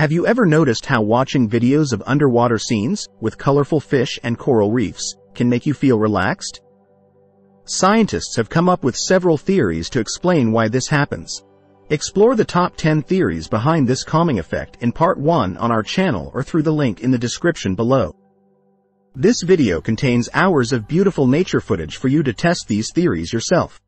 Have you ever noticed how watching videos of underwater scenes, with colorful fish and coral reefs, can make you feel relaxed? Scientists have come up with several theories to explain why this happens. Explore the top 10 theories behind this calming effect in part 1 on our channel or through the link in the description below. This video contains hours of beautiful nature footage for you to test these theories yourself.